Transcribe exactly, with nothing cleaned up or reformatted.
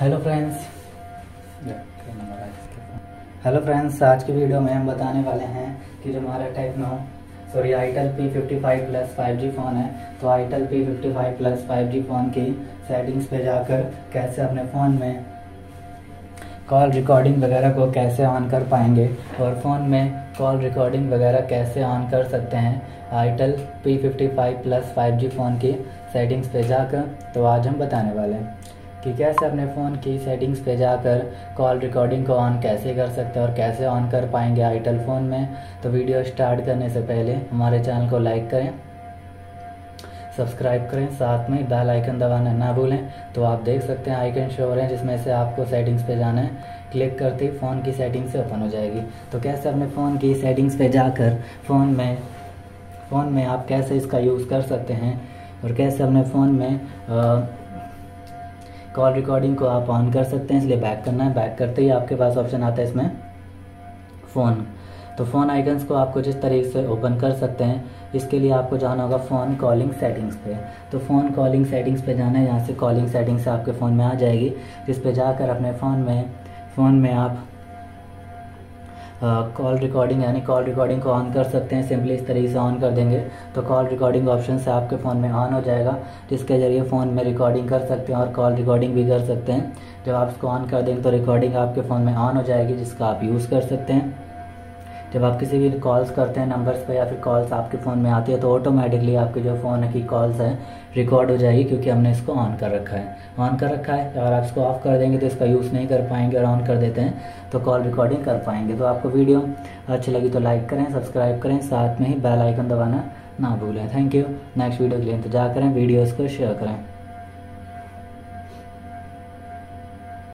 Hello friends hello friends आज की video में हम बताने वाले हैं कि जो हमारा Tecno sorry itel P fifty five plus five G phone है, तो itel P fifty five plus five G phone की सेटिंग्स पे जाकर कैसे अपने फ़ोन में कॉल रिकॉर्डिंग वगैरह को कैसे ऑन कर पाएंगे और फ़ोन में कॉल रिकॉर्डिंग वगैरह कैसे ऑन कर सकते हैं itel P fifty five plus five G phone की सेटिंग्स पे जाकर। तो आज हम बताने वाले हैं कि कैसे अपने फ़ोन की सेटिंग्स पे जाकर कॉल रिकॉर्डिंग को ऑन कैसे कर सकते हैं और कैसे ऑन कर पाएंगे आईटेल फ़ोन में। तो वीडियो स्टार्ट करने से पहले हमारे चैनल को लाइक करें, सब्सक्राइब करें, साथ में बेल आइकन दबाना ना भूलें। तो आप देख सकते हैं आइकन शो हो रहे हैं जिसमें से आपको सेटिंग्स पे जाना है, क्लिक करते ही फ़ोन की सेटिंग्स से ओपन हो जाएगी। तो कैसे अपने फ़ोन की सेटिंग्स पर जाकर फ़ोन में फ़ोन में आप कैसे इसका यूज़ कर सकते हैं और कैसे अपने फ़ोन में आ, कॉल रिकॉर्डिंग को आप ऑन कर सकते हैं। इसलिए बैक करना है, बैक करते ही आपके पास ऑप्शन आता है इसमें फ़ोन। तो फ़ोन आइकन्स को आपको जिस तरीके से ओपन कर सकते हैं, इसके लिए आपको जाना होगा फ़ोन कॉलिंग सेटिंग्स पे। तो फ़ोन कॉलिंग सेटिंग्स पे जाना है, यहाँ से कॉलिंग सेटिंग्स आपके फ़ोन में आ जाएगी, जिस पे जाकर अपने फ़ोन में फ़ोन में आप कॉल uh, रिकॉर्डिंग यानी कॉल रिकॉर्डिंग को ऑन कर सकते हैं। सिंपली इस तरीके से ऑन कर देंगे तो कॉल रिकॉर्डिंग ऑप्शन से आपके फ़ोन में ऑन हो जाएगा, जिसके ज़रिए फ़ोन में रिकॉर्डिंग कर सकते हैं और कॉल रिकॉर्डिंग भी कर सकते हैं। जब आप इसको ऑन कर देंगे तो रिकॉर्डिंग आपके फ़ोन में ऑन हो जाएगी, जिसका आप यूज़ कर सकते हैं। जब आप किसी भी कॉल्स करते हैं नंबर्स पर या फिर कॉल्स आपके फ़ोन में आती है तो ऑटोमेटिकली आपके जो फ़ोन की कॉल्स हैं रिकॉर्ड हो जाएगी, क्योंकि हमने इसको ऑन कर रखा है ऑन कर रखा है अगर आप इसको ऑफ़ कर देंगे तो इसका यूज़ नहीं कर पाएंगे, और ऑन कर देते हैं तो कॉल रिकॉर्डिंग कर पाएंगे। तो आपको वीडियो अच्छी लगी तो लाइक करें, सब्सक्राइब करें, साथ में ही बेल आइकन दबाना ना भूलें। Thank you. नेक्स्ट वीडियो के लिए इंतजार करें, वीडियोज़ को शेयर करें।